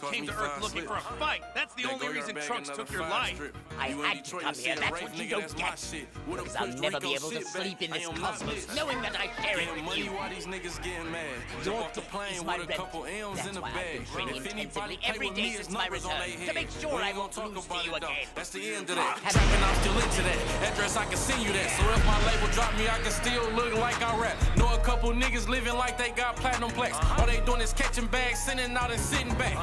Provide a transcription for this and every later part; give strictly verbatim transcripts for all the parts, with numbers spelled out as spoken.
who came to Earth looking slips. for a fight. That's the they only reason Trunks took your life. Strip. I you had to come here. That's right, what you don't get. Because I'll never be able to sleep in this cosmos knowing that I share it with you. Your death is my revenge. That's why I've been training intensively every day since my return, to make sure I won't lose to you again. That's the end of that. Trapping, I'm still into that. Address, I can send you that. So if my label drop me, I can still look like I rap. Know a couple niggas living like they got platinum plaques. All they doing is catching bags, sending out and sitting back.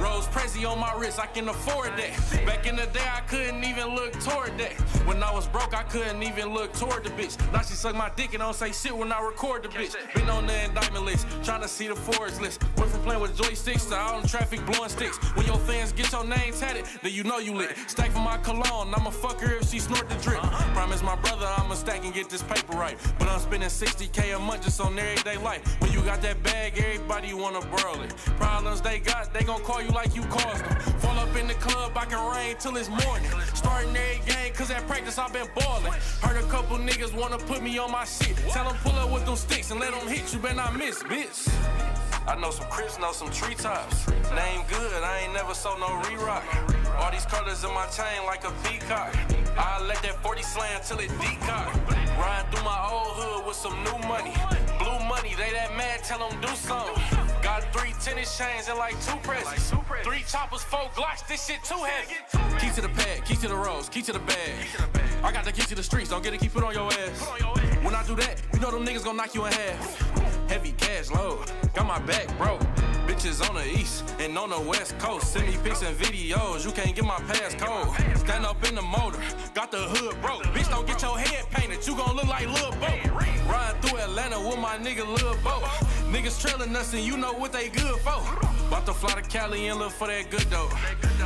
Rose Prezi on my wrist, I can afford that. Back in the day, I couldn't even look toward that. When I was broke, I couldn't even look toward the bitch. Now she suck my dick and don't say shit when I record the bitch. Been on the indictment list, trying to see the Forbes list. Went from playing with joysticks to out in traffic blowing sticks. When your fans get your name tatted, then you know you lit. Stack for my cologne, I'ma fuck her if she snort the drip. Promise my brother I'ma stack and get this paper right. But I'm spending sixty K a month just on everyday life. When you got that bag, everybody wanna borrow it. Problems they got, they gon' call you like you caused them. Fall up in the club, I can rain till it's morning. Starting every game, cause at practice I've been balling. Heard a couple niggas wanna put me on my shit. Tell them pull up with them sticks and let them hit you, better not miss, bitch. I know some Crips, know some treetops. Name good, I ain't never sold no re-rock. All these colors in my chain like a peacock. I let that forty slam till it decock. Riding through my old hood with some new money. Blue money, they that mad, tell them do something. Got three tennis chains and like two presses. Three choppers, four Glocks, this shit too heavy. Key to the pad, key to the rose, key to the bag. I got the key to the streets, don't get it, keep it on your ass. When I do that, you know them niggas gon' knock you in half. Heavy cash load, got my back, bro. Bitches on the east and on the west coast. Send me pics and videos, you can't get my passcode. Stand up in the motor, got the hood broke. Bitch, don't get your head painted, you gon' look like Lil Bo. Riding through Atlanta with my nigga Lil Bo. Niggas trailing us and you know what they good for. Bout to fly to Cali and look for that good dough.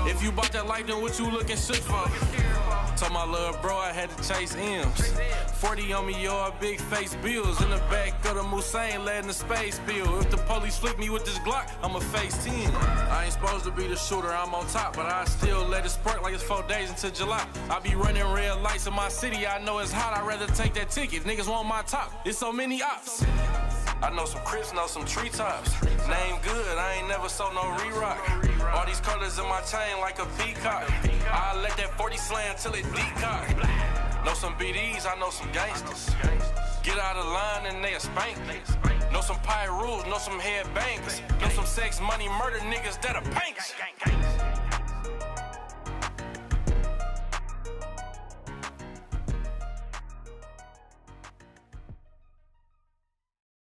If you bought that life, then what you looking shit for? Told my little bro I had to chase M's. forty on me, y'all big face bills. In the back of the Musain, letting the space bill. If the police flick me with this Glock, I'ma face ten. I ain't supposed to be the shooter, I'm on top. But I still let it spark like it's four days into July. I be running red lights in my city, I know it's hot. I'd rather take that ticket, niggas want my top. It's so many ops. I know some Crips, know some treetops. Name good, I ain't never sold no re-rock. All these colors in my chain like a peacock. I let that forty slam till it decock. Know some B Ds, I know some gangsters. Get out of line and they'll spank me. Know some pyros, know some headbangers. Know some sex, money, murder niggas that are panks.